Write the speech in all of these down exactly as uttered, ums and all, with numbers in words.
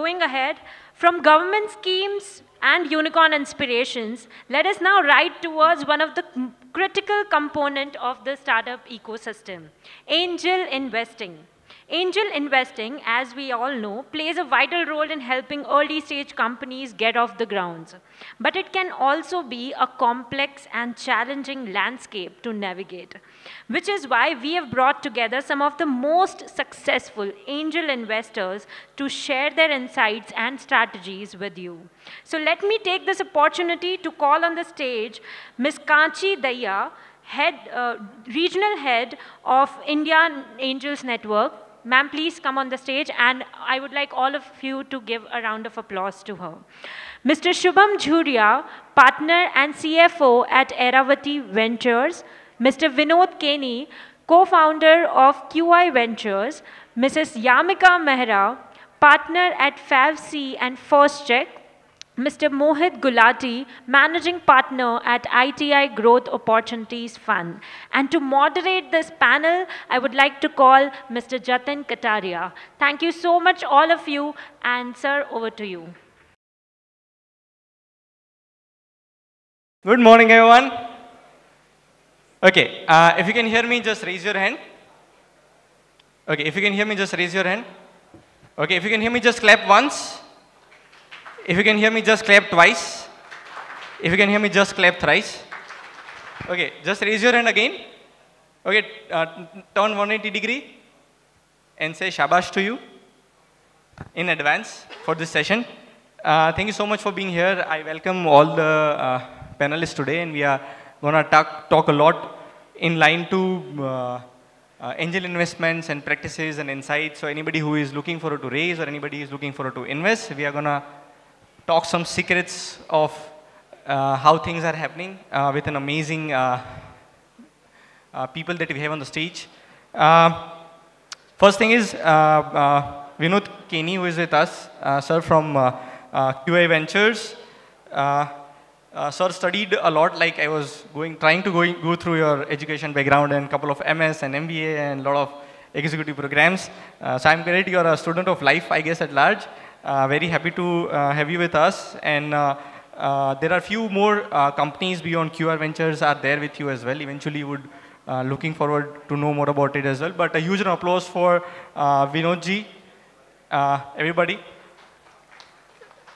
Going ahead, from government schemes and unicorn inspirations, let us now ride towards one of the critical component of the startup ecosystem, angel investing. Angel investing, as we all know, plays a vital role in helping early stage companies get off the ground. But it can also be a complex and challenging landscape to navigate, which is why we have brought together some of the most successful angel investors to share their insights and strategies with you. So let me take this opportunity to call on the stage Miz Kanchi Daya, head, uh, regional head of India Angels Network. Ma'am, please come on the stage, and I would like all of you to give a round of applause to her. Mister Shubham Jhuriya, partner and C F O at Airavati Ventures. Mister Vinod Kini, co-founder of Q I Ventures. Missus Yamika Mehra, partner at FavC and First Check. Mister Mohit Gulati, managing partner at I T I Growth Opportunities Fund. And to moderate this panel, I would like to call Mister Jatin Kataria. Thank you so much, all of you. And sir, over to you. Good morning, everyone. Okay, uh, if you can hear me, just raise your hand. Okay, if you can hear me, just raise your hand. Okay, if you can hear me, just clap once. If you can hear me, just clap twice. If you can hear me, just clap thrice. Okay, just raise your hand again. Okay, uh, turn one hundred eighty degree and say shabash to you in advance for this session. Uh, thank you so much for being here. I welcome all the uh, panelists today, and we are going to talk, talk a lot in line to uh, uh, angel investments and practices and insights. So anybody who is looking for to raise or anybody who is looking for to invest, we are going to talk some secrets of uh, how things are happening uh, with an amazing uh, uh, people that we have on the stage. Uh, first thing is uh, uh, Vinod Kini, who is with us, uh, sir from uh, uh, Q I Ventures. Uh, uh, sir studied a lot, like I was going, trying to go, go through your education background and a couple of M S and M B A and a lot of executive programs. Uh, so I'm glad you're a student of life, I guess, at large. Uh, very happy to uh, have you with us, and uh, uh, there are few more uh, companies beyond Q I Ventures are there with you as well. Eventually, would uh, looking forward to know more about it as well. But a huge applause for uh, Vinodji, uh, everybody.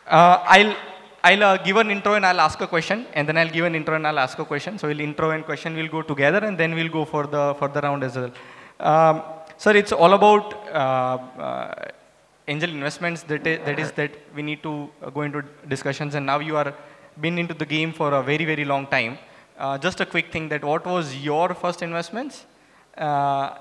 Uh, I'll I'll uh, give an intro and I'll ask a question, and then I'll give an intro and I'll ask a question. So we'll intro and question will go together, and then we'll go for the for the round as well. Um, sir, it's all about. Uh, uh, Angel investments, that is, that is that we need to go into discussions, and now you are been into the game for a very, very long time. Uh, just a quick thing, that what was your first investments, uh,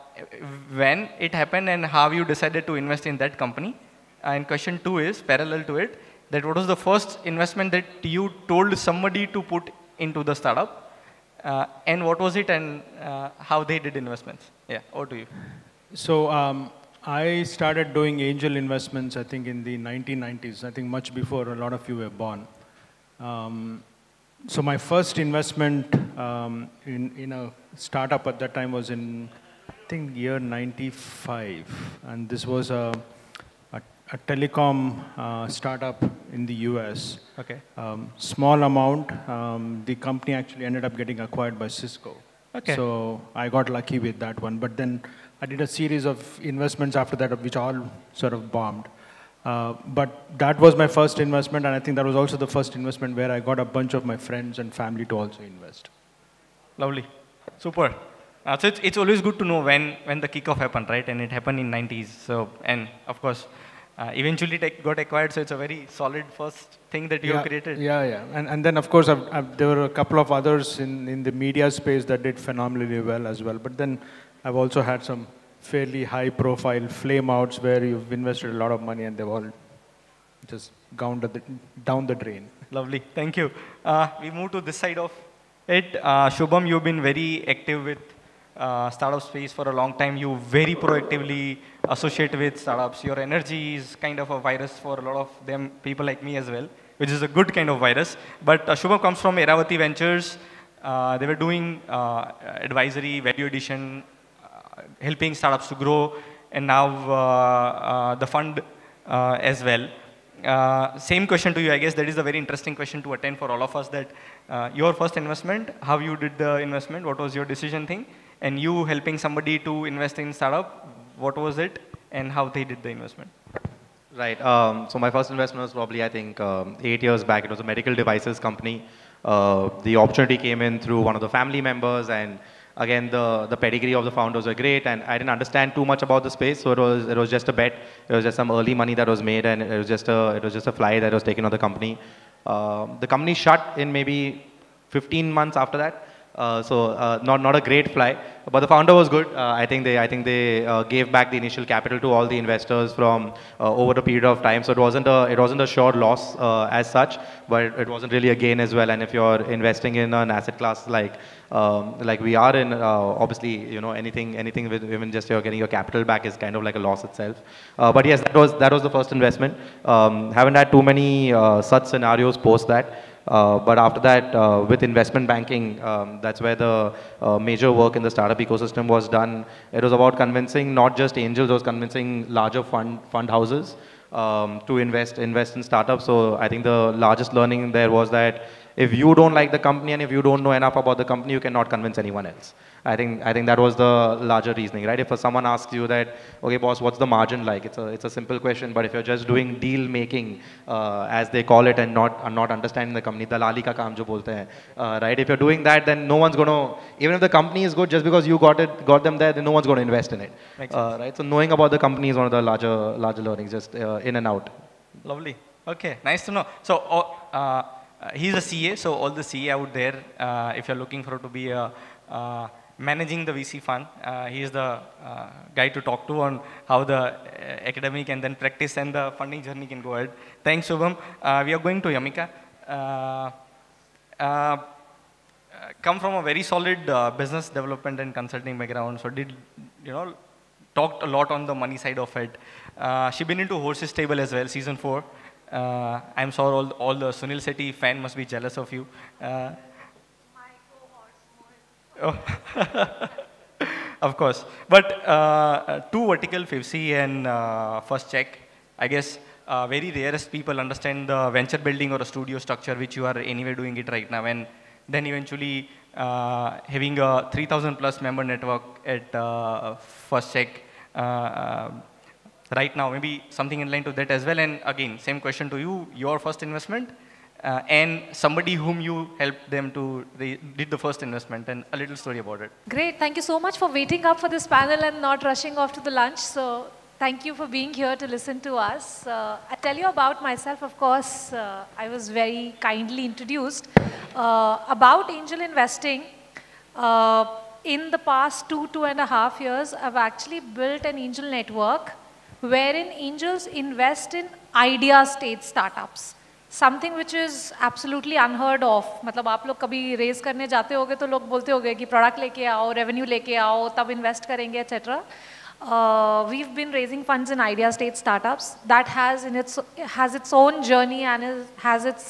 when it happened, and how you decided to invest in that company? Uh, and question two is parallel to it, that what was the first investment that you told somebody to put into the startup, uh, and what was it, and uh, how they did investments? Yeah, over to you. So. Um I started doing angel investments, I think, in the nineteen nineties, I think much before a lot of you were born. Um, so my first investment um, in, in a startup at that time was in, I think, year ninety-five. And this was a, a, a telecom uh, startup in the U S. Okay. Um, small amount. Um, the company actually ended up getting acquired by Cisco. Okay. So I got lucky with that one. But then I did a series of investments after that, which all sort of bombed. Uh, but that was my first investment, and I think that was also the first investment where I got a bunch of my friends and family to also invest. Lovely. Super. Uh, so it's, it's always good to know when, when the kickoff happened, right? And it happened in nineties. So, and of course, uh, eventually it got acquired, so it's a very solid first thing that you yeah, have created. Yeah, yeah. And, and then, of course, I've, I've, there were a couple of others in, in the media space that did phenomenally well as well. But then I've also had some fairly high-profile flame-outs where you've invested a lot of money and they've all just gone the, down the drain. Lovely. Thank you. Uh, we move to this side of it. Uh, Shubham, you've been very active with uh, startup space for a long time. You very proactively associate with startups. Your energy is kind of a virus for a lot of them, people like me as well, which is a good kind of virus. But uh, Shubham comes from Airavati Ventures. Uh, they were doing uh, advisory, value addition, helping startups to grow, and now uh, uh, the fund uh, as well. Uh, same question to you, I guess. That is a very interesting question to attend for all of us, that uh, your first investment, how you did the investment, what was your decision thing, and you helping somebody to invest in startup, what was it, and how they did the investment? Right. Um, so my first investment was probably, I think, um, eight years back. It was a medical devices company. Uh, the opportunity came in through one of the family members, and again, the, the pedigree of the founders were great, and I didn't understand too much about the space, so it was, it was just a bet. It was just some early money that was made, and it was just a, it was just a flyer that was taken on the company. Uh, the company shut in maybe fifteen months after that, uh, so uh, not, not a great fly, but the founder was good. Uh, I think they, I think they uh, gave back the initial capital to all the investors from uh, over a period of time, so it wasn't a, it wasn't a sure loss uh, as such, but it, it wasn't really a gain as well, and if you're investing in an asset class like Um, like we are in, uh, obviously, you know, anything, anything with even just your getting your capital back is kind of like a loss itself. Uh, but yes, that was that was the first investment. Um, haven't had too many uh, such scenarios post that. Uh, but after that, uh, with investment banking, um, that's where the uh, major work in the startup ecosystem was done. It was about convincing not just angels, it was convincing larger fund fund houses um, to invest invest in startups. So I think the largest learning there was that, if you don't like the company and if you don't know enough about the company, you cannot convince anyone else. I think I think that was the larger reasoning, right? If someone asks you that, okay, boss, what's the margin like? It's a it's a simple question, but if you're just doing deal making, uh, as they call it, and not uh, not understanding the company, dalali ka kaam jo bolte hai, uh, right? If you're doing that, then no one's gonna, even if the company is good, just because you got it, got them there, then no one's gonna invest in it, uh, right? So knowing about the company is one of the larger larger learnings, just uh, in and out. Lovely. Okay, nice to know. So. Uh, Uh, he's a C A, so all the C A out there, uh, if you're looking for to be a, uh, managing the V C fund, uh, he is the uh, guy to talk to on how the uh, academic and then practice and the funding journey can go ahead. Thanks, Shubham. Uh, we are going to Yamika. Uh, uh, come from a very solid uh, business development and consulting background, so did, you know, talked a lot on the money side of it. Uh, she's been into Horses Stable as well, season four. Uh, I'm sure all, all the Sunil Shetty fan must be jealous of you. Uh, My cohorts. Oh. Of course. But uh, two vertical, FavC and uh, First Check, I guess uh, very rarest people understand the venture building or a studio structure, which you are anyway doing it right now. And then eventually uh, having a three thousand plus member network at uh, First Check. Uh, Right now, maybe something in line to that as well. And again, same question to you, your first investment, uh, and somebody whom you helped them to, they did the first investment, and a little story about it. Great, thank you so much for waiting up for this panel and not rushing off to the lunch. So thank you for being here to listen to us. Uh, I tell you about myself, of course, uh, I was very kindly introduced. Uh, about angel investing, uh, in the past two, two and a half years, I've actually built an angel network wherein angels invest in idea stage startups. Something which is absolutely unheard of. मतलब आप लोग कभी raise करने जाते होगे तो लोग बोलते होगे कि product लेके आओ, revenue लेके आओ, तब invest करेंगे, et cetera. Uh, we've been raising funds in idea stage startups. That has in its has its own journey and is, has its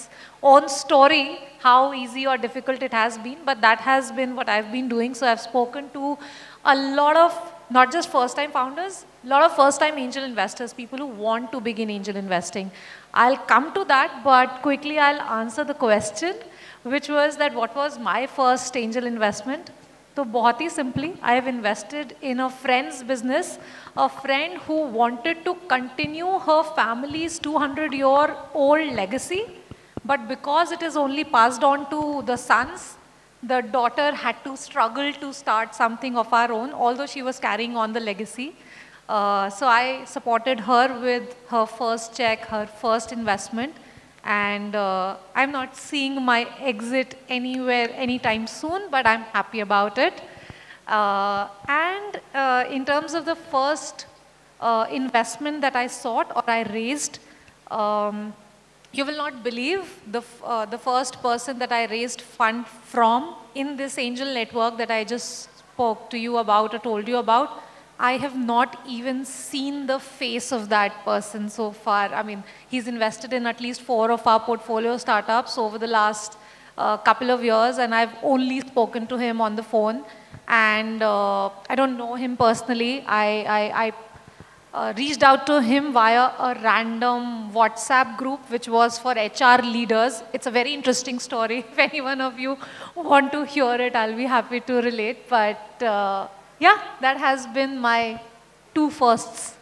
own story. How easy or difficult it has been, but that has been what I've been doing. So I've spoken to a lot of not just first-time founders, a lot of first-time angel investors, people who want to begin angel investing. I'll come to that, but quickly I'll answer the question, which was that what was my first angel investment? So, very simply, I have invested in a friend's business, a friend who wanted to continue her family's two hundred year old legacy, but because it is only passed on to the sons, the daughter had to struggle to start something of her own, although she was carrying on the legacy. Uh, so I supported her with her first check, her first investment, and uh, I'm not seeing my exit anywhere anytime soon, but I'm happy about it. Uh, and uh, in terms of the first uh, investment that I sought or I raised, um, you will not believe the, uh, the first person that I raised fund from in this angel network that I just spoke to you about or told you about, I have not even seen the face of that person so far. I mean, he's invested in at least four of our portfolio startups over the last uh, couple of years, and I've only spoken to him on the phone. And uh, I don't know him personally. I, I, I uh, reached out to him via a random WhatsApp group, which was for H R leaders. It's a very interesting story. If any one of you want to hear it, I'll be happy to relate. But uh, yeah, that has been my two firsts.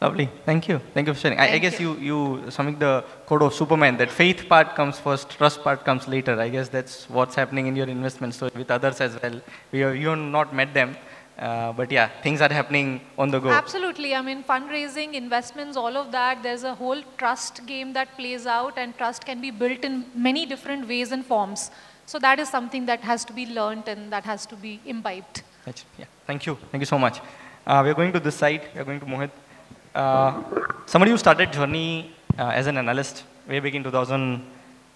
Lovely. Thank you. Thank you for sharing. I, I guess you, you, you summing the code of Superman, that faith part comes first, trust part comes later. I guess that's what's happening in your investments. So with others as well, we have, you have not met them. Uh, but yeah, things are happening on the go. Absolutely. I mean, fundraising, investments, all of that, there's a whole trust game that plays out, and trust can be built in many different ways and forms. So that is something that has to be learned and that has to be imbibed. Yeah. Thank you. Thank you so much. Uh, we're going to this side. We're going to Mohit. Uh, somebody who started journey uh, as an analyst way back in two thousand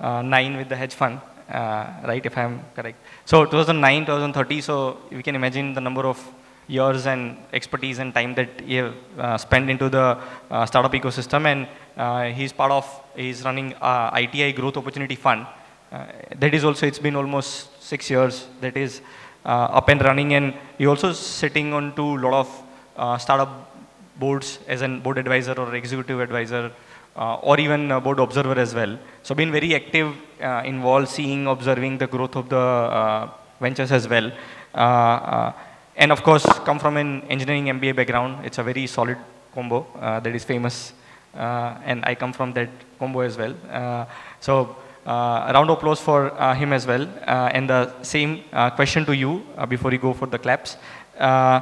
nine with the hedge fund, uh, right, if I'm correct. So two thousand nine, twenty thirty, so we can imagine the number of years and expertise and time that he have uh, spent into the uh, startup ecosystem, and uh, he's part of, he's running uh, I T I Growth Opportunity Fund. Uh, that is also, it's been almost six years that is uh, up and running, and he also sitting on to a lot of uh, startup boards as a board advisor or executive advisor, uh, or even a board observer as well. So been very active, uh, involved, seeing, observing the growth of the uh, ventures as well. Uh, uh, and of course, come from an engineering M B A background. It's a very solid combo uh, that is famous. Uh, and I come from that combo as well. Uh, so uh, a round of applause for uh, him as well. Uh, and the same uh, question to you uh, before you go for the claps. Uh,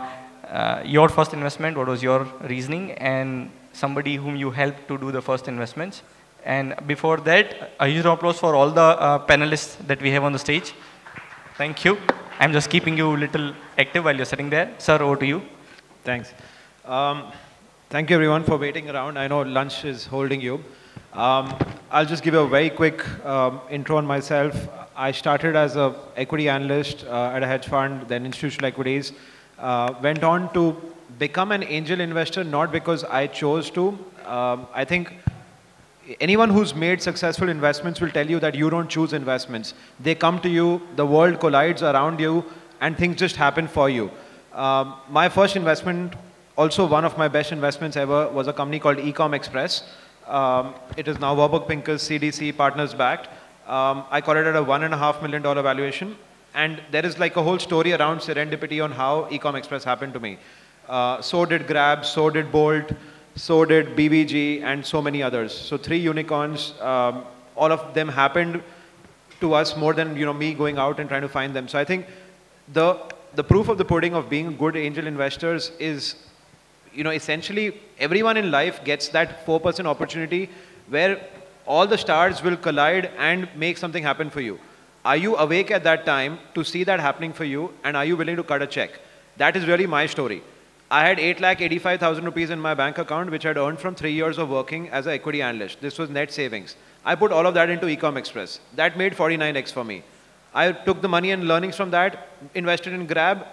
Uh, your first investment, what was your reasoning, and somebody whom you helped to do the first investments. And before that, a huge applause for all the uh, panelists that we have on the stage. Thank you. I'm just keeping you a little active while you're sitting there. Sir, over to you. Thanks. Um, thank you everyone for waiting around. I know lunch is holding you. Um, I'll just give you a very quick um, intro on myself. I started as an equity analyst uh, at a hedge fund, then institutional equities. Uh, went on to become an angel investor, not because I chose to. Um, I think anyone who's made successful investments will tell you that you don't choose investments. They come to you, the world collides around you, and things just happen for you. Um, my first investment, also one of my best investments ever, was a company called Ecom Express. Um, it is now Warburg Pincus, C D C, partners backed. Um, I got it at a one and a half million dollar valuation. And there is like a whole story around serendipity on how Ecom Express happened to me. Uh, so did Grab, so did Bolt, so did B B G, and so many others. So three unicorns, um, all of them happened to us more than, you know, me going out and trying to find them. So I think the, the proof of the pudding of being good angel investors is, you know, essentially everyone in life gets that four percent opportunity where all the stars will collide and make something happen for you. Are you awake at that time to see that happening for you, and are you willing to cut a check? That is really my story. I had eight lakh eighty-five thousand rupees in my bank account, which I'd earned from three years of working as an equity analyst. This was net savings. I put all of that into Ecom Express. That made forty-nine X for me. I took the money and learnings from that, invested in Grab,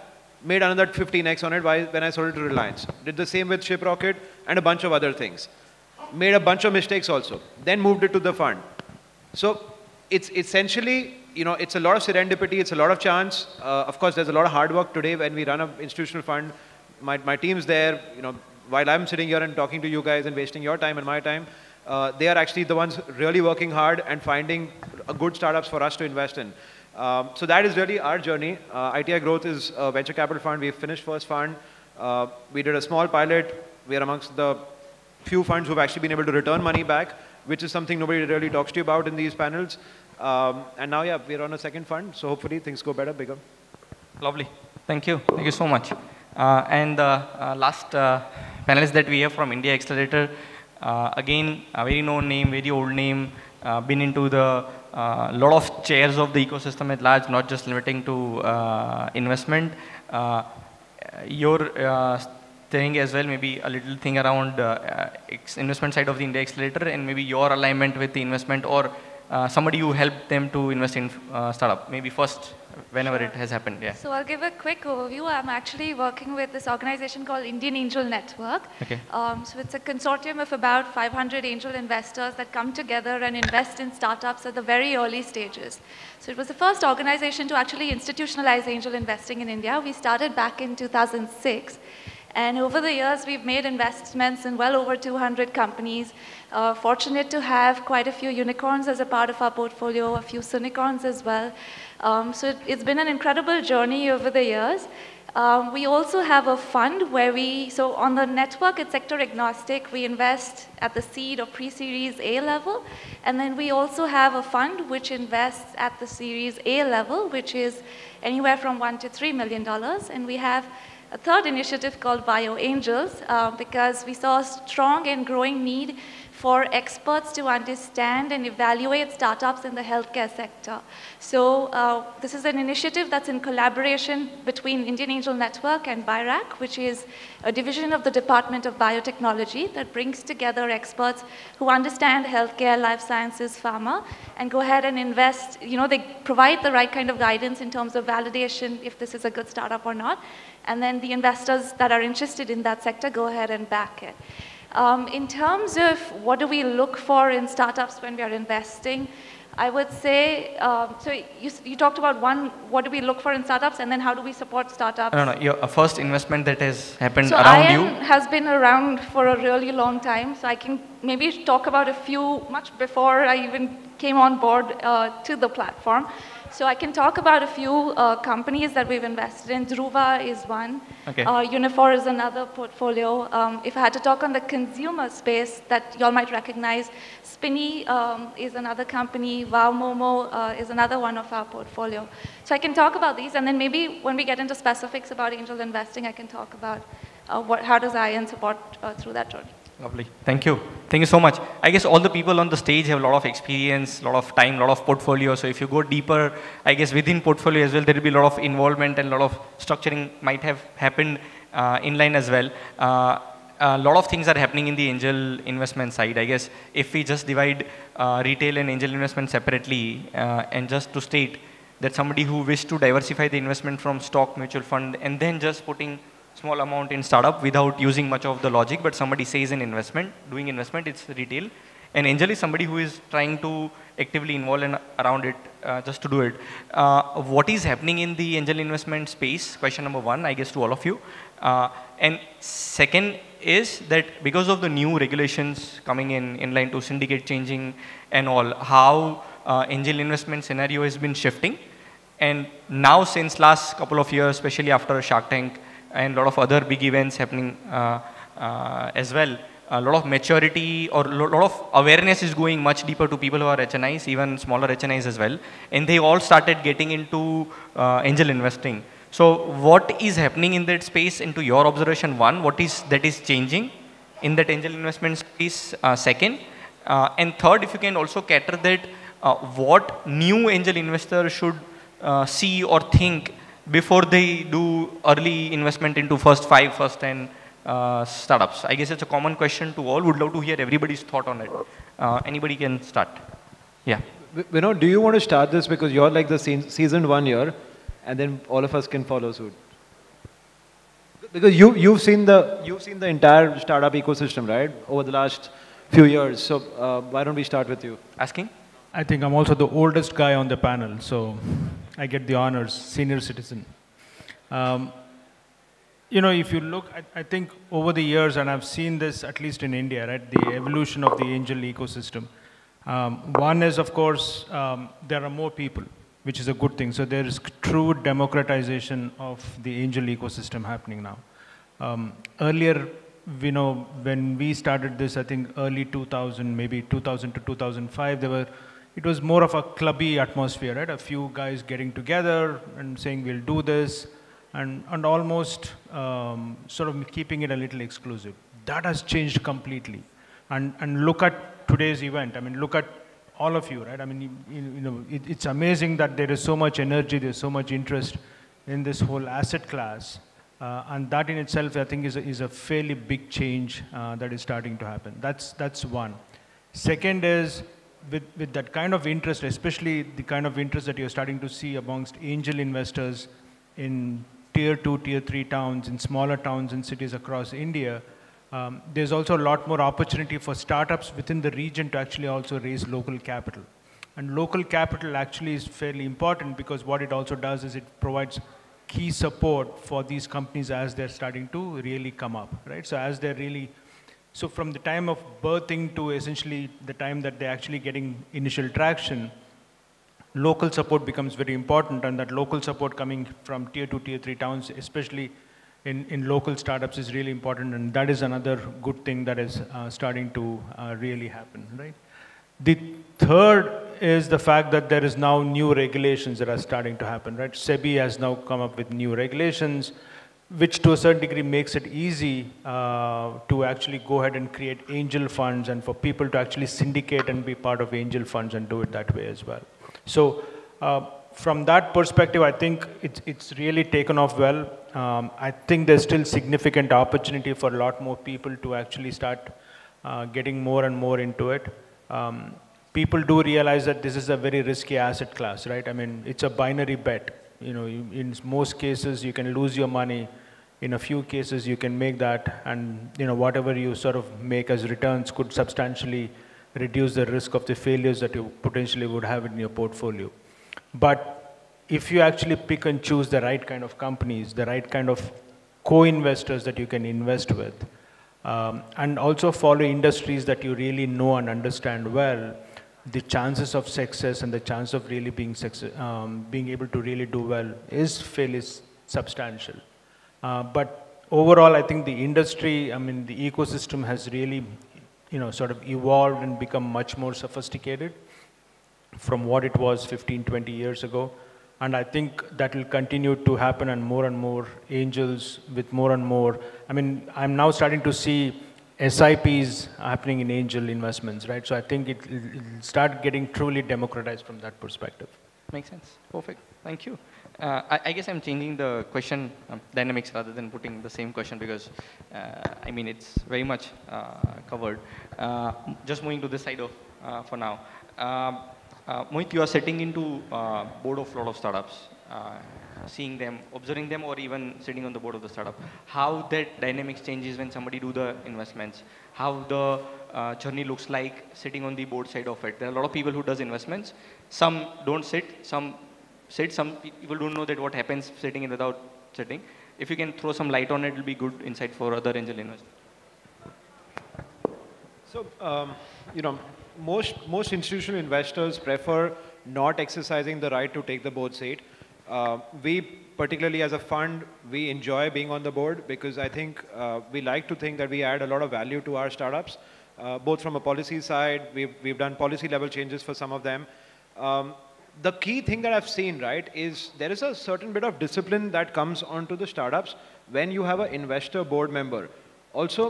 made another fifteen X on it when I sold it to Reliance. Did the same with Shiprocket and a bunch of other things. Made a bunch of mistakes also. Then moved it to the fund. So it's essentially, you know, it's a lot of serendipity, it's a lot of chance. Uh, of course, there's a lot of hard work today when we run an institutional fund. My, my team's there, you know, while I'm sitting here and talking to you guys and wasting your time and my time, uh, they are actually the ones really working hard and finding good startups for us to invest in. Um, so that is really our journey. Uh, I T I Growth is a venture capital fund. We've finished first fund. Uh, we did a small pilot. We are amongst the few funds who've actually been able to return money back, which is something nobody really talks to you about in these panels. Um, and now, yeah, we're on a second fund, so hopefully things go better, bigger. Lovely. Thank you. Thank you so much. Uh, and the uh, uh, last uh, panelist that we have from India Accelerator, uh, again, a very known name, very old name, uh, been into the uh, lot of chairs of the ecosystem at large, not just limiting to uh, investment. Uh, your uh, thing as well, maybe a little thing around uh, investment side of the India Accelerator, and maybe your alignment with the investment, or Uh, somebody who helped them to invest in uh, startup, maybe first, whenever sure. It has happened. Yeah. So I'll give a quick overview. I'm actually working with this organization called Indian Angel Network. Okay. Um, so it's a consortium of about five hundred angel investors that come together and invest in startups at the very early stages. So it was the first organization to actually institutionalize angel investing in India. We started back in two thousand six. And over the years, we've made investments in well over two hundred companies. Uh, fortunate to have quite a few unicorns as a part of our portfolio, a few unicorns as well. Um, so it, it's been an incredible journey over the years. Um, we also have a fund where we, so on the network, it's sector agnostic. We invest at the seed or pre-series A level. And then we also have a fund which invests at the series A level, which is anywhere from one to three million dollars. And we have a third initiative called Bio Angels uh, because we saw a strong and growing need for experts to understand and evaluate startups in the healthcare sector. So uh, this is an initiative that's in collaboration between Indian Angel Network and BIRAC, which is a division of the Department of Biotechnology that brings together experts who understand healthcare, life sciences, pharma, and go ahead and invest. You know, they provide the right kind of guidance in terms of validation if this is a good startup or not. And then the investors that are interested in that sector go ahead and back it. Um, in terms of what do we look for in startups when we are investing, I would say, um, so you, you talked about one, what do we look for in startups, and then how do we support startups? No, no, your first investment that has happened so around I N you? Has been around for a really long time, so I can maybe talk about a few much before I even came on board uh, to the platform. So I can talk about a few uh, companies that we've invested in. Druva is one. Okay. Uh, Unifor is another portfolio. Um, if I had to talk on the consumer space that y'all might recognize, Spinny um, is another company. Wow Momo uh, is another one of our portfolio. So I can talk about these, and then maybe when we get into specifics about angel investing, I can talk about uh, what, how does I N support uh, through that journey. Lovely. Thank you. Thank you so much. I guess all the people on the stage have a lot of experience, a lot of time, a lot of portfolio. So if you go deeper, I guess within portfolio as well, there will be a lot of involvement and a lot of structuring might have happened uh, inline as well. Uh, a lot of things are happening in the angel investment side. I guess if we just divide uh, retail and angel investment separately, uh, and just to state that somebody who wished to diversify the investment from stock, mutual fund, and then just putting small amount in startup without using much of the logic, but somebody says an investment, doing investment, it's retail. And angel is somebody who is trying to actively involve and around it uh, just to do it. Uh, what is happening in the angel investment space? Question number one, I guess, to all of you. Uh, and second is that because of the new regulations coming in, in line to syndicate changing and all, how uh, angel investment scenario has been shifting. And now since last couple of years, especially after Shark Tank, and a lot of other big events happening uh, uh, as well. A lot of maturity or a lot of awareness is going much deeper to people who are H N Is, even smaller H N Is as well. And they all started getting into uh, angel investing. So what is happening in that space into your observation? One, what is that is changing in that angel investment space? Uh, second, uh, and third, if you can also cater that, uh, what new angel investor should uh, see or think before they do early investment into first five, first ten uh, startups? I guess it's a common question to all. Would love to hear everybody's thought on it. Uh, anybody can start. Yeah. Vinod, do you want to start this? Because you're like the seasoned one here, and then all of us can follow suit. Because you, you've, seen the, you've seen the entire startup ecosystem, right, over the last few years. So uh, why don't we start with you? Asking? I think I'm also the oldest guy on the panel, so I get the honors, senior citizen. Um, you know, if you look, I, I think over the years, and I've seen this at least in India, right, the evolution of the angel ecosystem. Um, one is, of course, um, there are more people, which is a good thing. So there is true democratization of the angel ecosystem happening now. Um, earlier, you know, when we started this, I think early two thousand, maybe two thousand to two thousand five, there were It was more of a clubby atmosphere, right? A few guys getting together and saying, we'll do this, and, and almost um, sort of keeping it a little exclusive. That has changed completely. And, and look at today's event. I mean, look at all of you, right? I mean, you, you know, it, it's amazing that there is so much energy, there's so much interest in this whole asset class. Uh, and that in itself, I think, is a, is a fairly big change uh, that is starting to happen. That's, that's one. Second is, With, with that kind of interest, especially the kind of interest that you're starting to see amongst angel investors in tier two, tier three towns, in smaller towns and cities across India, um, there's also a lot more opportunity for startups within the region to actually also raise local capital. And local capital actually is fairly important because what it also does is it provides key support for these companies as they're starting to really come up, right? So as they're really, so from the time of birthing to essentially the time that they're actually getting initial traction, local support becomes very important, and that local support coming from tier two, tier three towns, especially in, in local startups, is really important, and that is another good thing that is uh, starting to uh, really happen, right? The third is the fact that there is now new regulations that are starting to happen, right? SEBI has now come up with new regulations, which to a certain degree makes it easy uh, to actually go ahead and create angel funds, and for people to actually syndicate and be part of angel funds and do it that way as well. So uh, from that perspective, I think it's, it's really taken off well. Um, I think there's still significant opportunity for a lot more people to actually start uh, getting more and more into it. Um, people do realize that this is a very risky asset class, right? I mean, it's a binary bet. You know, you, in most cases, you can lose your money. In a few cases, you can make that, and you know, whatever you sort of make as returns could substantially reduce the risk of the failures that you potentially would have in your portfolio. But if you actually pick and choose the right kind of companies, the right kind of co-investors that you can invest with, Um, and also follow industries that you really know and understand well, the chances of success and the chance of really being success, um, being able to really do well is fairly substantial. Uh, but overall, I think the industry, I mean, the ecosystem has really, you know, sort of evolved and become much more sophisticated from what it was fifteen, twenty years ago. And I think that will continue to happen, and more and more angels with more and more. I mean, I'm now starting to see S I Ps happening in angel investments, right? So I think it will start getting truly democratized from that perspective. Makes sense. Perfect. Thank you. Uh, I, I guess I'm changing the question um, dynamics rather than putting the same question, because, uh, I mean, it's very much uh, covered. Uh, just moving to this side of uh, for now. Um, Uh, Mohit, you are sitting into uh, board of a lot of startups, uh, seeing them, observing them, or even sitting on the board of the startup. How that dynamics changes when somebody do the investments, how the uh, journey looks like sitting on the board side of it. There are a lot of people who does investments. Some don't sit, some sit, some people don't know that what happens sitting and without sitting. If you can throw some light on it, it'll be good insight for other angel investors. So, um, you know, Most, most institutional investors prefer not exercising the right to take the board seat. Uh, we, particularly as a fund, we enjoy being on the board, because I think uh, we like to think that we add a lot of value to our startups, uh, both from a policy side. We've, we've done policy level changes for some of them. Um, the key thing that I've seen, right, is there is a certain bit of discipline that comes onto the startups when you have an investor board member. Also,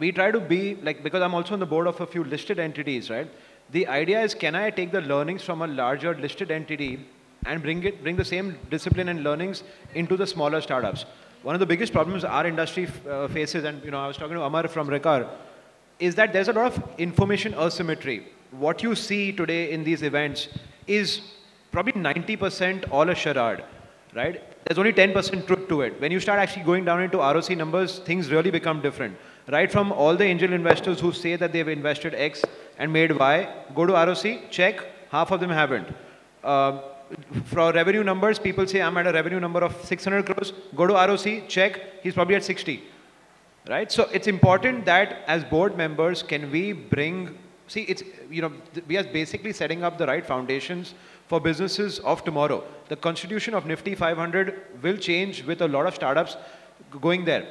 we try to be, like, because I'm also on the board of a few listed entities, right? The idea is, can I take the learnings from a larger listed entity and bring it, bring the same discipline and learnings into the smaller startups? One of the biggest problems our industry uh, faces, and you know, I was talking to Amar from Rekar, is that there's a lot of information asymmetry. What you see today in these events is probably ninety percent all a charade, right? There's only ten percent truth to it. When you start actually going down into R O C numbers, things really become different. Right from all the angel investors who say that they've invested X and made Y, go to R O C, check, half of them haven't. Uh, for revenue numbers, people say, I'm at a revenue number of six hundred crores, go to R O C, check, he's probably at sixty. Right? So it's important that as board members, can we bring, see, it's, you know, we are basically setting up the right foundations for businesses of tomorrow. The constitution of Nifty five hundred will change with a lot of startups going there.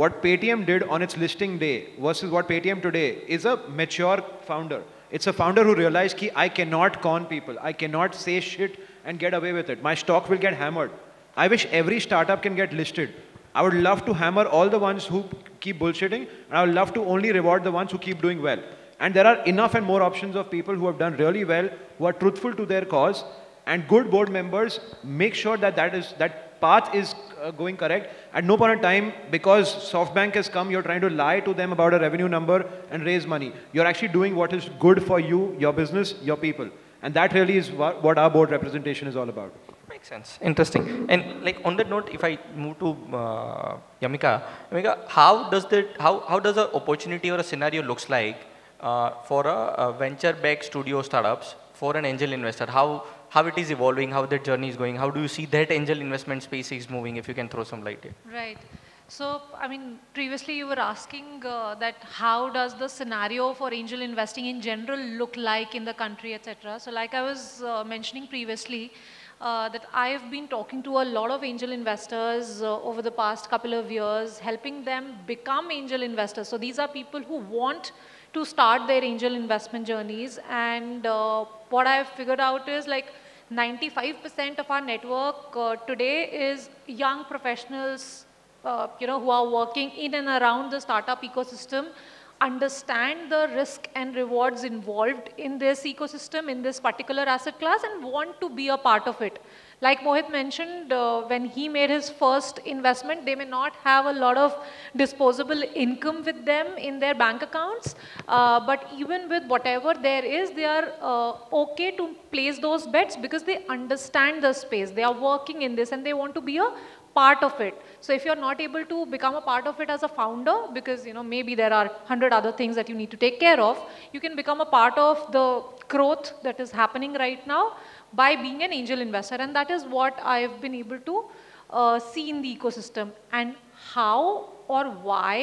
What Paytm did on its listing day versus what Paytm today is a mature founder. It's a founder who realized ki, I cannot con people. I cannot say shit and get away with it. My stock will get hammered. I wish every startup can get listed. I would love to hammer all the ones who keep bullshitting, and I would love to only reward the ones who keep doing well. And there are enough and more options of people who have done really well, who are truthful to their cause, and good board members make sure that that is that. Path is uh, going correct. At no point in time, because SoftBank has come, you're trying to lie to them about a revenue number and raise money. You're actually doing what is good for you, your business, your people. And that really is wha what our board representation is all about. Makes sense. Interesting. And like on that note, if I move to uh, Yamika, Yamika, how does that, how, how does an opportunity or a scenario looks like uh, for a, a venture-backed studio startups for an angel investor, how, how it is evolving, how that journey is going, how do you see that angel investment space is moving, if you can throw some light here? Right. So, I mean, previously you were asking uh, that how does the scenario for angel investing in general look like in the country, et cetera. So like I was uh, mentioning previously, uh, that I have been talking to a lot of angel investors uh, over the past couple of years, helping them become angel investors. So these are people who want to start their angel investment journeys. And uh, what I've figured out is like, ninety-five percent of our network uh, today is young professionals, Uh, you know, who are working in and around the startup ecosystem, understand the risk and rewards involved in this ecosystem, in this particular asset class, and want to be a part of it. Like Mohit mentioned, uh, when he made his first investment, they may not have a lot of disposable income with them in their bank accounts, uh, but even with whatever there is, they are uh, okay to place those bets because they understand the space. They are working in this and they want to be a part of it. So if you're not able to become a part of it as a founder, because you know maybe there are a hundred other things that you need to take care of, you can become a part of the growth that is happening right now by being an angel investor. And that is what I've been able to uh, see in the ecosystem. And how or why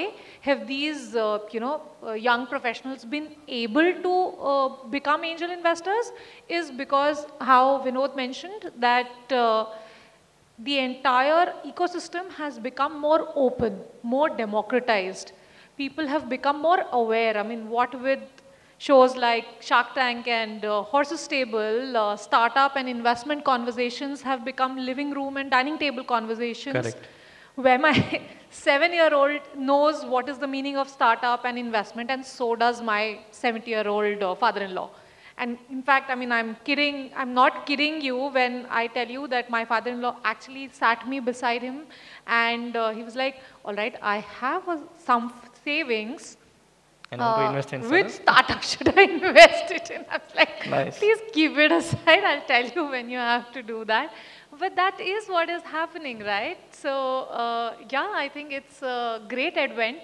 have these uh, you know, uh, young professionals been able to uh, become angel investors is because, how Vinod mentioned, that uh, the entire ecosystem has become more open, more democratized. People have become more aware. I mean, what with shows like Shark Tank and uh, Horses Stable, uh, startup and investment conversations have become living room and dining table conversations. Correct. Where my seven-year-old knows what is the meaning of startup and investment, and so does my seventy-year-old uh, father-in-law. And in fact, I mean, I'm kidding, I'm not kidding you when I tell you that my father-in-law actually sat me beside him and uh, he was like, all right, I have a, some savings. And uh, to invest in which startup should I invest it in? I was like, nice. Please keep it aside, I'll tell you when you have to do that. But that is what is happening, right? So uh, yeah, I think it's a great advent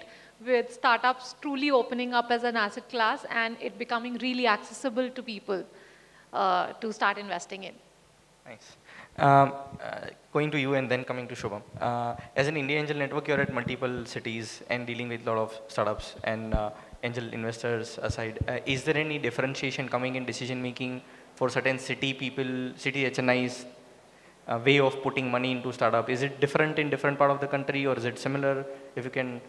with startups truly opening up as an asset class and it becoming really accessible to people uh, to start investing in. Nice. Um, uh, going to you and then coming to Shubham. Uh, as an India Angel Network, you're at multiple cities and dealing with a lot of startups and uh, angel investors aside. Uh, is there any differentiation coming in decision making for certain city people, city H N Is, uh, way of putting money into startup? Is it different in different part of the country or is it similar? If you can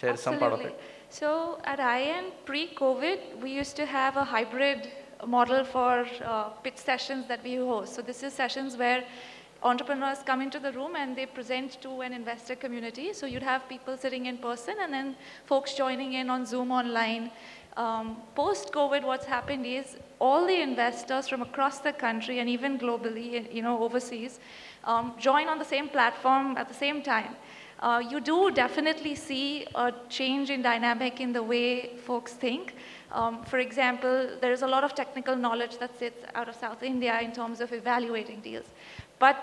share some part of it. So at I I M, pre-COVID, we used to have a hybrid model for uh, pitch sessions that we host. So this is sessions where entrepreneurs come into the room and they present to an investor community. So you'd have people sitting in person and then folks joining in on Zoom online. Um, Post-COVID, what's happened is all the investors from across the country and even globally, you know, overseas, um, join on the same platform at the same time. Uh, you do definitely see a change in dynamic in the way folks think. Um, for example, there's a lot of technical knowledge that sits out of South India in terms of evaluating deals. But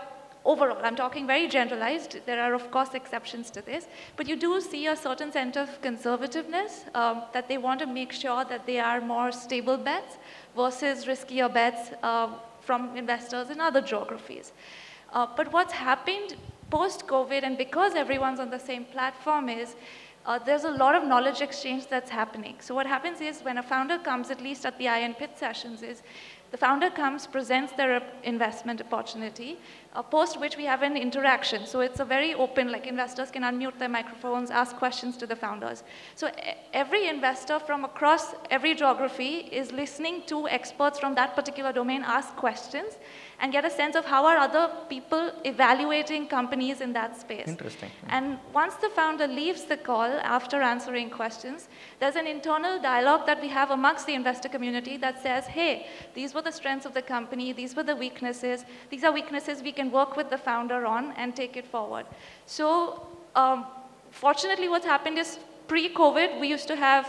overall, I'm talking very generalized. There are, of course, exceptions to this. But you do see a certain sense of conservativeness, um, that they want to make sure that they are more stable bets versus riskier bets uh, from investors in other geographies. Uh, but what's happened post-COVID, and because everyone's on the same platform, is uh, there's a lot of knowledge exchange that's happening. So what happens is when a founder comes, at least at the I N Pit sessions, is the founder comes, presents their investment opportunity, uh, post which we have an interaction. So it's a very open, like investors can unmute their microphones, ask questions to the founders. So every investor from across every geography is listening to experts from that particular domain ask questions, and get a sense of how are other people evaluating companies in that space. Interesting. And once the founder leaves the call after answering questions, there's an internal dialogue that we have amongst the investor community that says, hey, these were the strengths of the company, these were the weaknesses, these are weaknesses we can work with the founder on and take it forward. So um, fortunately what's happened is pre-COVID, we used to have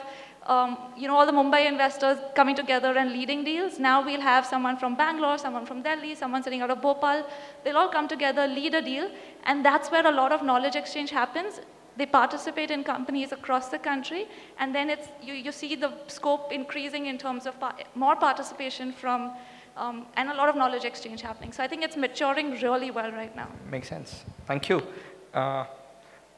Um, you know, all the Mumbai investors coming together and leading deals. Now we'll have someone from Bangalore, someone from Delhi, someone sitting out of Bhopal. They'll all come together, lead a deal, and that's where a lot of knowledge exchange happens. They participate in companies across the country, and then it's, you, you see the scope increasing in terms of par more participation from um, and a lot of knowledge exchange happening. So I think it's maturing really well right now. Makes sense. Thank you. Uh,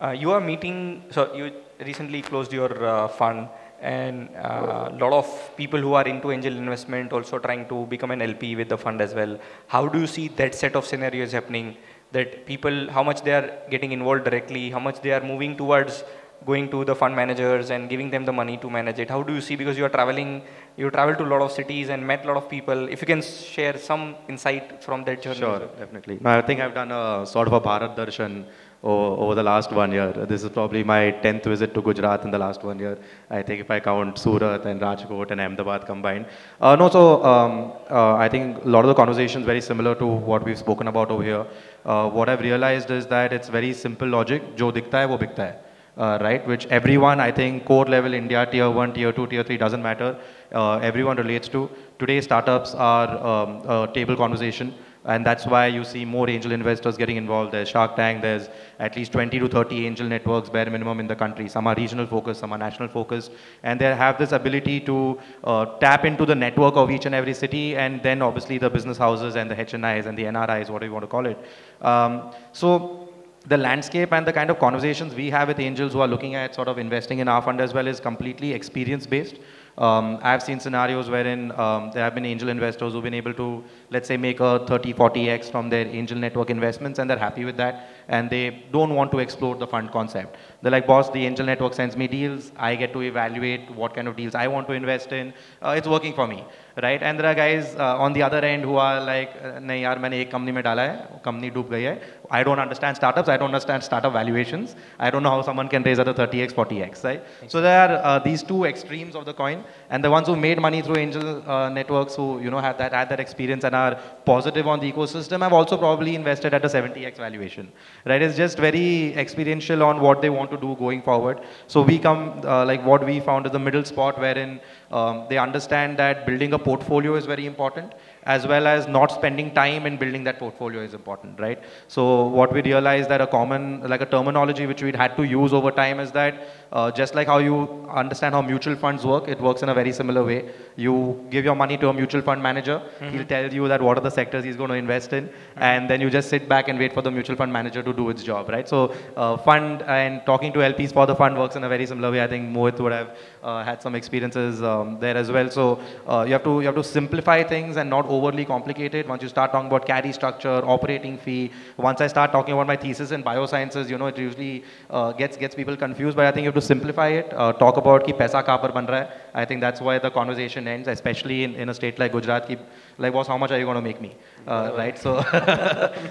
uh, you are meeting, so you recently closed your uh, fund, and a uh, lot of people who are into angel investment also trying to become an L P with the fund as well. How do you see that set of scenarios happening? That people, how much they are getting involved directly, how much they are moving towards going to the fund managers and giving them the money to manage it. How do you see, because you are traveling, you travel to a lot of cities and met a lot of people. If you can share some insight from that journey. Sure, definitely. No, I think I've done a sort of a Bharat Darshan over, over the last one year. This is probably my tenth visit to Gujarat in the last one year. I think if I count Surat and Rajkot and Ahmedabad combined. Uh, no, so um, uh, I think a lot of the conversations very similar to what we've spoken about over here. Uh, what I've realized is that it's very simple logic. Jo dikhta hai, wo bikta hai. Uh, right, which everyone, I think, core level India, tier one, tier two, tier three, doesn't matter. Uh, everyone relates to. Today, startups are um, a table conversation, and that's why you see more angel investors getting involved. There's Shark Tank, there's at least twenty to thirty angel networks, bare minimum, in the country. Some are regional focused, some are national focused, and they have this ability to uh, tap into the network of each and every city, and then obviously the business houses and the H N Is and the N R Is, whatever you want to call it. Um, so. The landscape and the kind of conversations we have with angels who are looking at sort of investing in our fund as well is completely experience-based. Um, I've seen scenarios wherein um, there have been angel investors who've been able to, let's say, make a thirty, forty X from their angel network investments, and they're happy with that, and they don't want to explore the fund concept. They're like, boss, the angel network sends me deals. I get to evaluate what kind of deals I want to invest in. Uh, it's working for me, right? And there are guys uh, on the other end who are like, nahi yaar, maine ek company mein dala hai, company doob gayi hai. I don't understand startups. I don't understand startup valuations. I don't know how someone can raise at a thirty X, forty X, right? So there are uh, these two extremes of the coin. And the ones who made money through angel uh, networks, who you know have that had that experience and are positive on the ecosystem, have also probably invested at a seventy X valuation, right? It's just very experiential on what they want to do going forward. So we come uh, like what we found is the middle spot, wherein um, they understand that building a portfolio is very important, as well as not spending time in building that portfolio is important, right? So what we realized that a common, like a terminology which we'd had to use over time is that uh, just like how you understand how mutual funds work, it works in a very similar way. You give your money to a mutual fund manager, mm-hmm. he'll tell you that what are the sectors he's going to invest in, mm-hmm. and then you just sit back and wait for the mutual fund manager to do its job, right? So uh, fund and talking to L Ps for the fund works in a very similar way. I think Mohit would have uh, had some experiences um, there as well. So uh, you have to you have to simplify things and not overly complicated. Once you start talking about carry structure, operating fee, once I start talking about my thesis in biosciences, you know, it usually uh, gets gets people confused, but I think you have to simplify it, uh, talk about ki paisa kahan par ban raha hai. I think that's why the conversation ends, especially in, in a state like Gujarat, ki, like, boss, how much are you going to make me, uh, right? So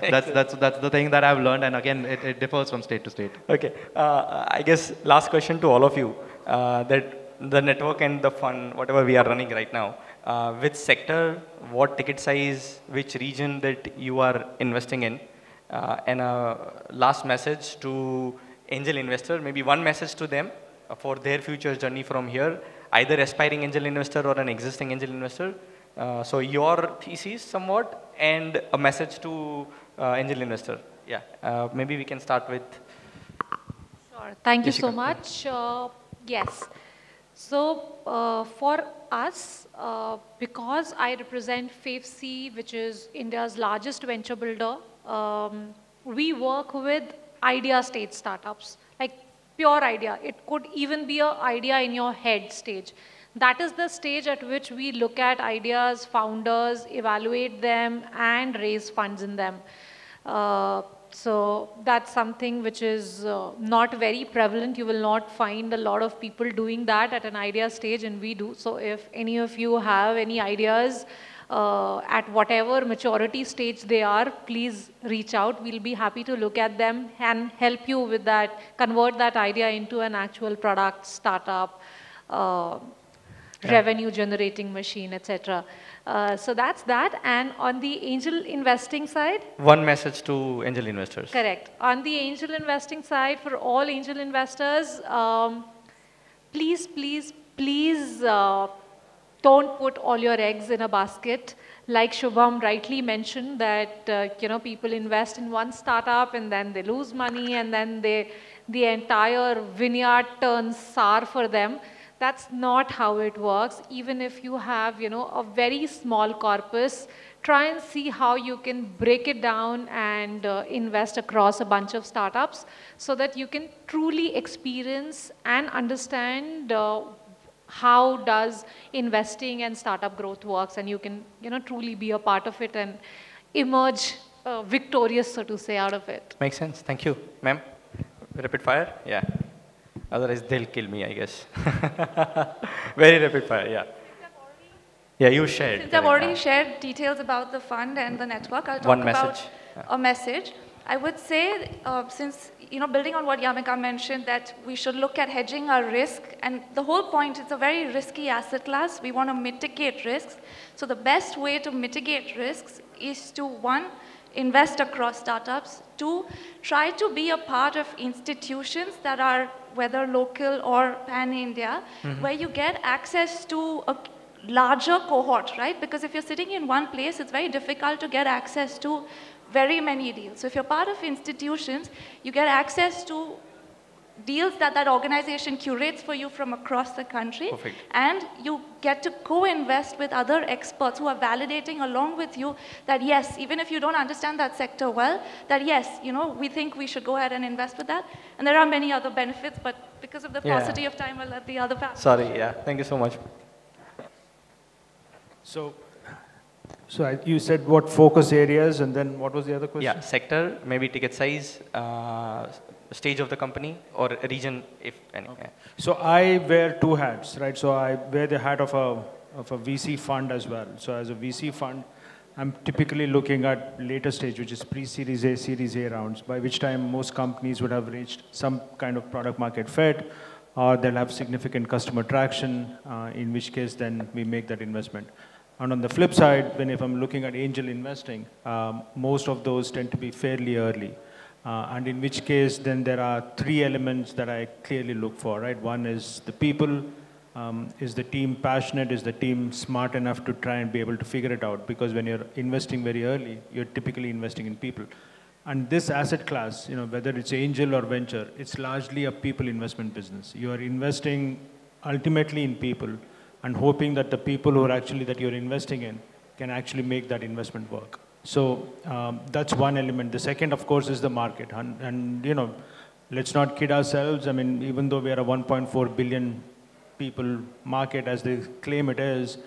that's, that's, that's the thing that I've learned, and again, it, it differs from state to state. Okay, uh, I guess last question to all of you, uh, that the network and the fund, whatever we are running right now, Uh, which sector, what ticket size, which region that you are investing in, uh, and a last message to angel investor, maybe one message to them for their future journey from here, either aspiring angel investor or an existing angel investor. Uh, so your thesis somewhat and a message to uh, angel investor. Yeah, uh, maybe we can start with. Sure. Thank you so much. Uh, yes. So uh, for us, uh, because I represent FavC, which is India's largest venture builder, um, we work with idea stage startups, like pure idea. It could even be an idea in your head stage. That is the stage at which we look at ideas, founders, evaluate them, and raise funds in them. Uh, So that's something which is uh, not very prevalent. You will not find a lot of people doing that at an idea stage, and we do. So if any of you have any ideas uh, at whatever maturity stage they are, please reach out. We'll be happy to look at them and help you with that, convert that idea into an actual product, startup, uh, yeah. revenue generating machine, et cetera. Uh, so that's that. And on the angel investing side? One message to angel investors. Correct. On the angel investing side, for all angel investors, um, please, please, please uh, don't put all your eggs in a basket. Like Shubham rightly mentioned that, uh, you know, people invest in one startup and then they lose money and then they, the entire vineyard turns sour for them. That's not how it works. Even if you have, you know, a very small corpus, try and see how you can break it down and uh, invest across a bunch of startups so that you can truly experience and understand uh, how does investing and startup growth works, and you can, you know, truly be a part of it and emerge uh, victorious, so to say, out of it. Makes sense. Thank you. Ma'am, rapid fire? Yeah. Otherwise, they'll kill me, I guess. Very rapid fire, yeah. Yeah, you shared. Since I've already shared details about the fund and the network, I'll talk about a message. I would say, uh, since, you know, building on what Yamika mentioned, that we should look at hedging our risk. And the whole point, it's a very risky asset class. We want to mitigate risks. So the best way to mitigate risks is to, one, invest across startups. Two, try to be a part of institutions that are, whether local or pan-India, mm-hmm. where you get access to a larger cohort, right? Because if you're sitting in one place, it's very difficult to get access to very many deals. So if you're part of institutions, you get access to deals that that organization curates for you from across the country. Perfect. And you get to co-invest with other experts who are validating along with you that, yes, even if you don't understand that sector well, that, yes, you know, we think we should go ahead and invest with that. And there are many other benefits, but because of the paucity yeah. of time, I'll let the other pass. Sorry, yeah. Thank you so much. So, so I, you said what focus areas, and then what was the other question? Yeah, sector, maybe ticket size, uh, stage of the company, or region, if any. Okay. So I wear two hats, right? So I wear the hat of a, of a V C fund as well. So as a V C fund, I'm typically looking at later stage, which is pre-series A, series A rounds, by which time most companies would have reached some kind of product market fit, or they'll have significant customer traction, uh, in which case then we make that investment. And on the flip side, when if I'm looking at angel investing, um, most of those tend to be fairly early. Uh, and in which case, then there are three elements that I clearly look for, right? One is the people. Um, is the team passionate? Is the team smart enough to try and be able to figure it out? Because when you're investing very early, you're typically investing in people. And this asset class, you know, whether it's angel or venture, it's largely a people investment business. You are investing ultimately in people, and hoping that the people who are actually that you're investing in can actually make that investment work. So um, that's one element. The second, of course, is the market. And, and, you know, let's not kid ourselves. I mean, even though we are a one point four billion people market, as they claim it is,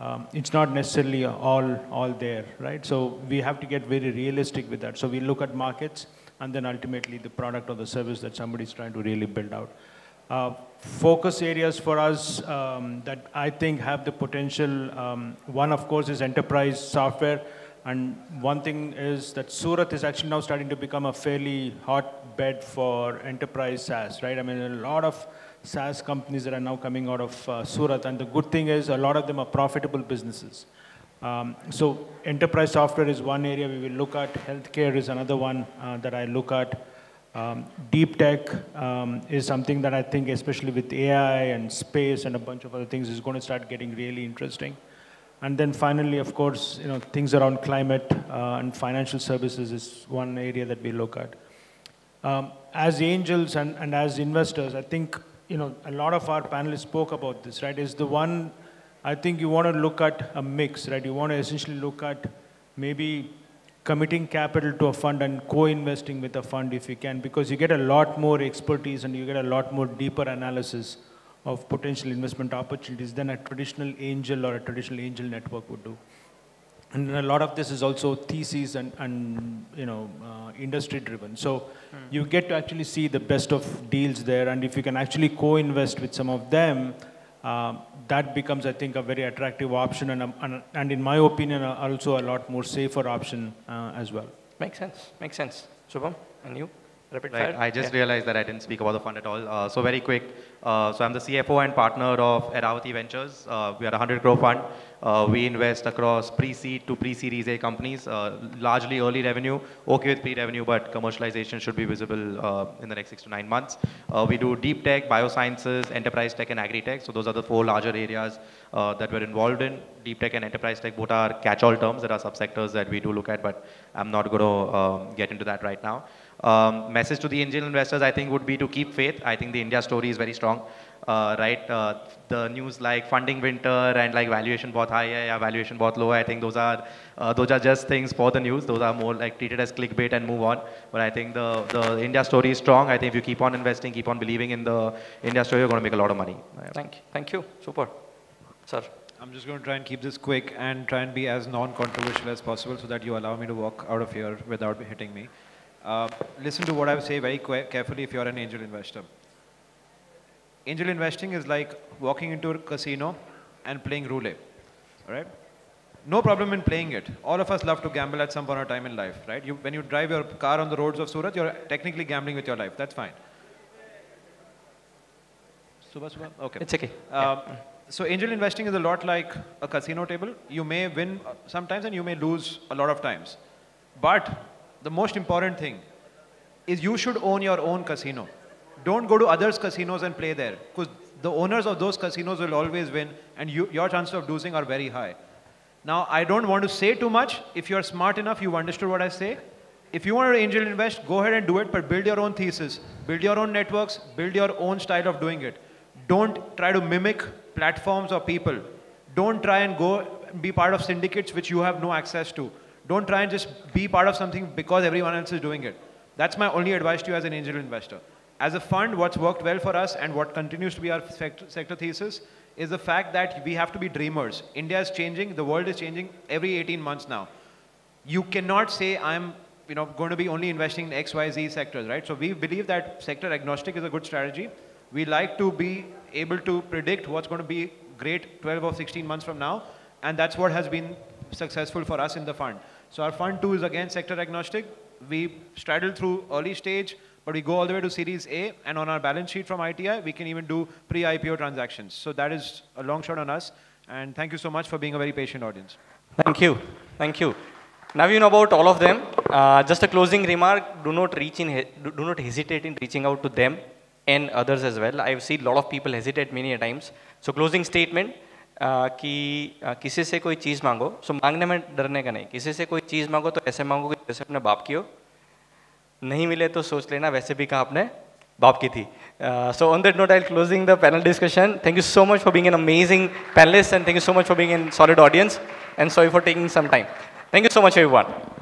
um, it's not necessarily all, all there, right? So we have to get very realistic with that. So we look at markets, and then ultimately the product or the service that somebody's trying to really build out. Uh, focus areas for us um, that I think have the potential. Um, one, of course, is enterprise software. And one thing is that Surat is actually now starting to become a fairly hotbed for enterprise SaaS, right? I mean, a lot of SaaS companies that are now coming out of uh, Surat. And the good thing is a lot of them are profitable businesses. Um, so enterprise software is one area we will look at. Healthcare is another one uh, that I look at. Um, deep tech um, is something that I think, especially with A I and space and a bunch of other things, is going to start getting really interesting. And then finally, of course, you know, things around climate uh, and financial services is one area that we look at. Um, as angels and, and as investors, I think, you know, a lot of our panelists spoke about this, right? Is the one, I think you want to look at a mix, right? You want to essentially look at maybe committing capital to a fund and co-investing with a fund if you can, because you get a lot more expertise and you get a lot more deeper analysis of potential investment opportunities than a traditional angel or a traditional angel network would do. And a lot of this is also thesis and, and you know, uh, industry driven. So mm. you get to actually see the best of deals there, and if you can actually co-invest with some of them, Uh, that becomes, I think, a very attractive option, and, a, and, and in my opinion, a, also a lot more safer option uh, as well. Makes sense. Makes sense. Shubham, and you? Rapid fire? Right. I just yeah. realized that I didn't speak about the fund at all. Uh, so very quick. Uh, so I'm the C F O and partner of Airavati Ventures. Uh, we are a one hundred crore fund. Uh, we invest across pre-seed to pre-series A companies, uh, largely early revenue, okay with pre-revenue, but commercialization should be visible uh, in the next six to nine months. Uh, we do deep tech, biosciences, enterprise tech, and agri-tech. So those are the four larger areas uh, that we're involved in. Deep tech and enterprise tech both are catch-all terms. There are subsectors that we do look at, but I'm not going to um, get into that right now. Um, message to the angel investors, I think, would be to keep faith. I think the India story is very strong. uh, right? Uh, the news like funding winter and like valuation bahut high hai ya valuation bahut low hai. I think those are uh, those are just things for the news. Those are more like treated as clickbait and move on. But I think the the India story is strong. I think if you keep on investing, keep on believing in the India story, you're going to make a lot of money. Thank you. Thank you. Super, sir. I'm just going to try and keep this quick and try and be as non-controversial as possible so that you allow me to walk out of here without hitting me. Uh, listen to what I say very carefully if you're an angel investor. Angel investing is like walking into a casino and playing roulette, right? No problem in playing it. All of us love to gamble at some point of time in life, right? You, when you drive your car on the roads of Surat, you're technically gambling with your life. That's fine. Subha, Subha? Okay. It's okay. Um, yeah. So angel investing is a lot like a casino table. You may win sometimes and you may lose a lot of times. But the most important thing is you should own your own casino. Don't go to others' casinos and play there, because the owners of those casinos will always win and you, your chances of losing are very high. Now, I don't want to say too much. If you're smart enough, you've understood what I say. If you want to angel invest, go ahead and do it, but build your own thesis, build your own networks, build your own style of doing it. Don't try to mimic platforms or people. Don't try and go be part of syndicates which you have no access to. Don't try and just be part of something because everyone else is doing it. That's my only advice to you as an angel investor. As a fund, what's worked well for us and what continues to be our sector thesis is the fact that we have to be dreamers. India is changing, the world is changing every eighteen months now. You cannot say I'm you know, going to be only investing in X, Y, Z sectors, right? So we believe that sector agnostic is a good strategy. We like to be able to predict what's going to be great twelve or sixteen months from now, and that's what has been successful for us in the fund. So our fund two is again sector agnostic. We straddle through early stage, but we go all the way to series A, and on our balance sheet from I T I, we can even do pre-I P O transactions. So that is a long shot on us, and thank you so much for being a very patient audience. Thank you, thank you. Now you know about all of them. Uh, just a closing remark, do not, reach in, do not hesitate in reaching out to them and others as well. I've seen a lot of people hesitate many a times. So closing statement, Uh, कि uh, किसी से कोई चीज़ मांगो, सो so, मांगने में डरने का नहीं. किसी से कोई चीज़ मांगो तो ऐसे मांगो कि जैसे अपने बाप की हो, नहीं मिले तो सोच लेना वैसे भी कहाँ अपने बाप की थी. So on that note I closing the panel discussion. Thank you so much for being an amazing panelist and thank you so much for being an solid audience and sorry for taking some time. Thank you so much everyone.